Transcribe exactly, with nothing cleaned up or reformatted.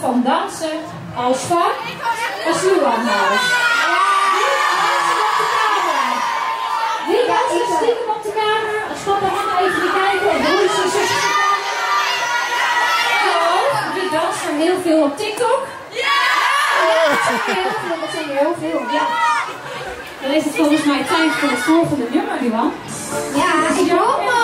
namen van dansen als van als Luan houdt. Wie dansen op de camera? Wie dansen stiekem op de camera? Stop er allemaal even te kijken en broers en zusjes te kijken. Wie danst er heel veel op TikTok? Ja! Heel veel, dat zijn er heel veel, ja. Dan is het volgens mij tijd voor het volgende nummer, Luan. Ja, ik hoop